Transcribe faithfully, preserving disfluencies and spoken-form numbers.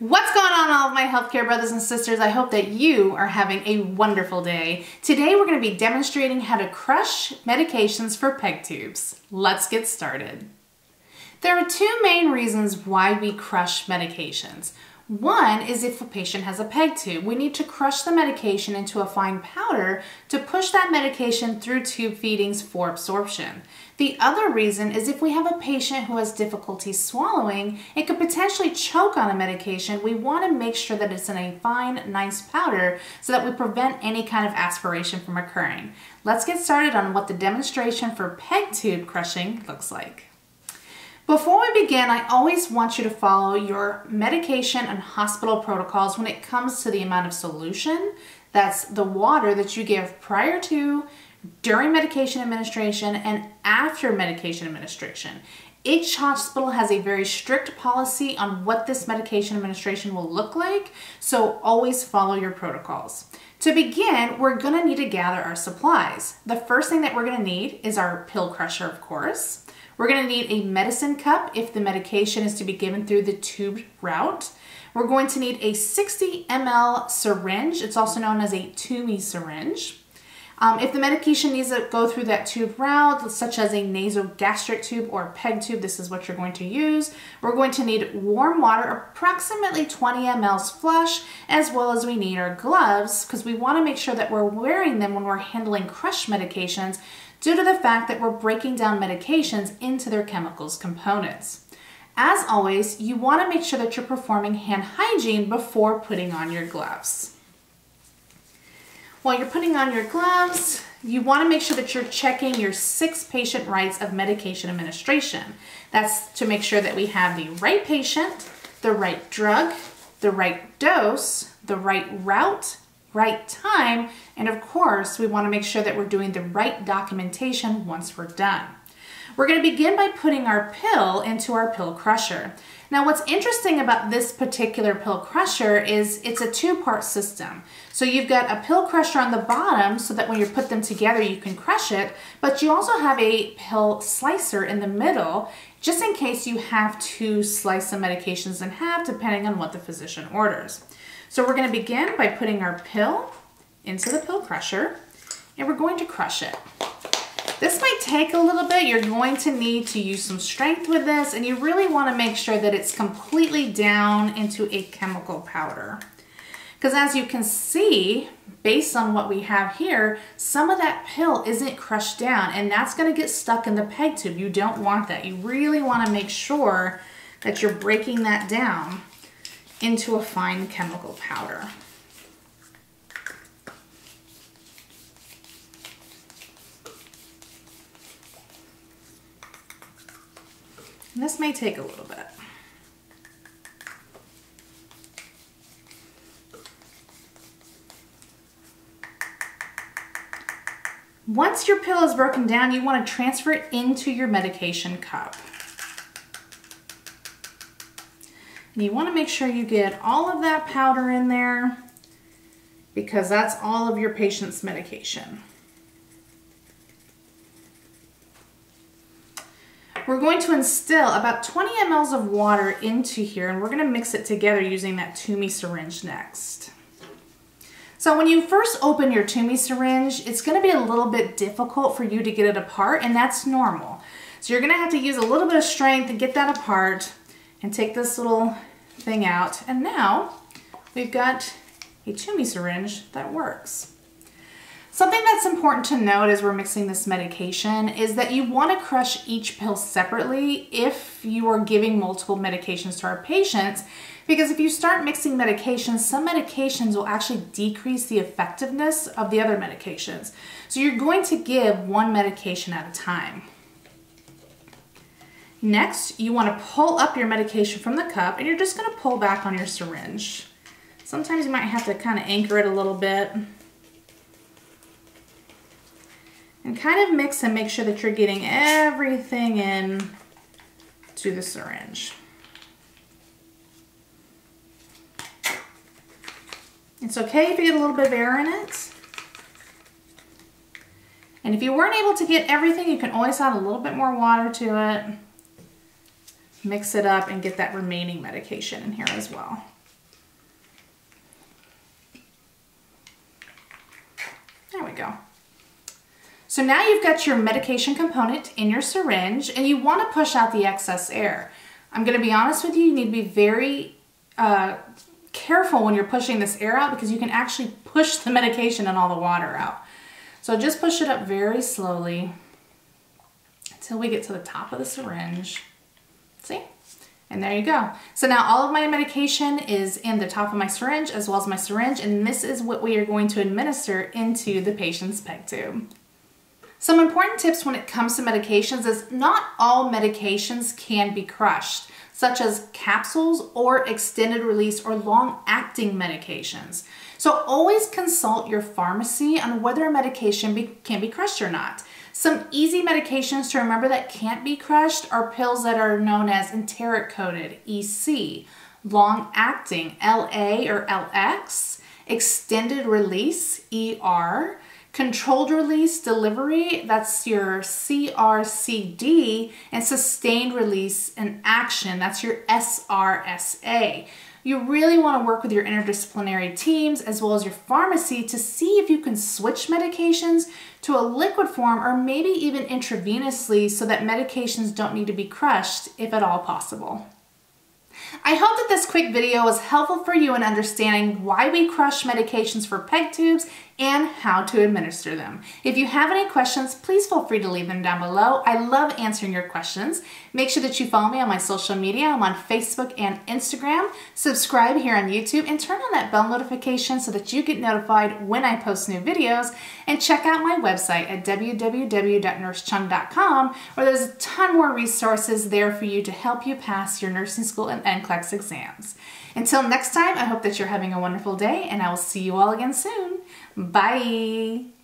What's going on, all of my healthcare brothers and sisters? I hope that you are having a wonderful day. Today we're going to be demonstrating how to crush medications for PEG tubes. Let's get started. There are two main reasons why we crush medications. One is if a patient has a PEG tube, we need to crush the medication into a fine powder to push that medication through tube feedings for absorption. The other reason is if we have a patient who has difficulty swallowing, it could potentially choke on a medication. We want to make sure that it's in a fine, nice powder so that we prevent any kind of aspiration from occurring. Let's get started on what the demonstration for PEG tube crushing looks like. Before we begin, I always want you to follow your medication and hospital protocols when it comes to the amount of solution, that's the water that you give prior to, during medication administration, and after medication administration. Each hospital has a very strict policy on what this medication administration will look like, so always follow your protocols. To begin, we're gonna need to gather our supplies. The first thing that we're gonna need is our pill crusher, of course. We're gonna need a medicine cup if the medication is to be given through the tubed route. We're going to need a sixty milliliter syringe. It's also known as a Toomey syringe. Um, if the medication needs to go through that tube route, such as a nasogastric tube or PEG tube, this is what you're going to use. We're going to need warm water, approximately twenty milliliters flush, as well as we need our gloves, because we want to make sure that we're wearing them when we're handling crush medications due to the fact that we're breaking down medications into their chemicals components. As always, you want to make sure that you're performing hand hygiene before putting on your gloves. While you're putting on your gloves, you want to make sure that you're checking your six patient rights of medication administration. That's to make sure that we have the right patient, the right drug, the right dose, the right route, right time, and of course, we want to make sure that we're doing the right documentation once we're done. We're going to begin by putting our pill into our pill crusher. Now, what's interesting about this particular pill crusher is it's a two-part system. So you've got a pill crusher on the bottom so that when you put them together, you can crush it, but you also have a pill slicer in the middle, just in case you have to slice the medications in half, depending on what the physician orders. So we're going to begin by putting our pill into the pill crusher, and we're going to crush it. This might take a little bit. You're going to need to use some strength with this, and you really want to make sure that it's completely down into a chemical powder. Because as you can see, based on what we have here, some of that pill isn't crushed down, and that's going to get stuck in the PEG tube. You don't want that. You really want to make sure that you're breaking that down into a fine chemical powder. And this may take a little bit. Once your pill is broken down, you want to transfer it into your medication cup. And you want to make sure you get all of that powder in there because that's all of your patient's medication. We're going to instill about twenty milliliters of water into here, and we're going to mix it together using that Toomey syringe next. So when you first open your Toomey syringe, it's going to be a little bit difficult for you to get it apart, and that's normal. So you're going to have to use a little bit of strength to get that apart and take this little thing out. And now we've got a Toomey syringe that works. Something that's important to note as we're mixing this medication is that you want to crush each pill separately if you are giving multiple medications to our patients, because if you start mixing medications, some medications will actually decrease the effectiveness of the other medications. So you're going to give one medication at a time. Next, you want to pull up your medication from the cup, and you're just going to pull back on your syringe. Sometimes you might have to kind of anchor it a little bit. And kind of mix and make sure that you're getting everything in to the syringe. It's okay if you get a little bit of air in it. And if you weren't able to get everything, you can always add a little bit more water to it. Mix it up and get that remaining medication in here as well. go. So now you've got your medication component in your syringe and you want to push out the excess air. I'm going to be honest with you, you need to be very uh, careful when you're pushing this air out because you can actually push the medication and all the water out. So just push it up very slowly until we get to the top of the syringe. See? And there you go. So now all of my medication is in the top of my syringe as well as my syringe, and this is what we are going to administer into the patient's PEG tube. Some important tips when it comes to medications is not all medications can be crushed, such as capsules or extended release or long-acting medications. So always consult your pharmacy on whether a medication be, can be crushed or not. Some easy medications to remember that can't be crushed are pills that are known as enteric-coated, E C, long-acting, L A or L X, extended release, E R, controlled release delivery, that's your C R C D, and sustained release and action, that's your S R S A. You really want to work with your interdisciplinary teams as well as your pharmacy to see if you can switch medications to a liquid form or maybe even intravenously so that medications don't need to be crushed if at all possible. I hope that this quick video was helpful for you in understanding why we crush medications for PEG tubes and how to administer them. If you have any questions, please feel free to leave them down below. I love answering your questions. Make sure that you follow me on my social media. I'm on Facebook and Instagram. Subscribe here on YouTube and turn on that bell notification so that you get notified when I post new videos. And check out my website at w w w dot nurse chung dot com, where there's a ton more resources there for you to help you pass your nursing school and N C L E X exams. Until next time, I hope that you're having a wonderful day, and I will see you all again soon. Bye!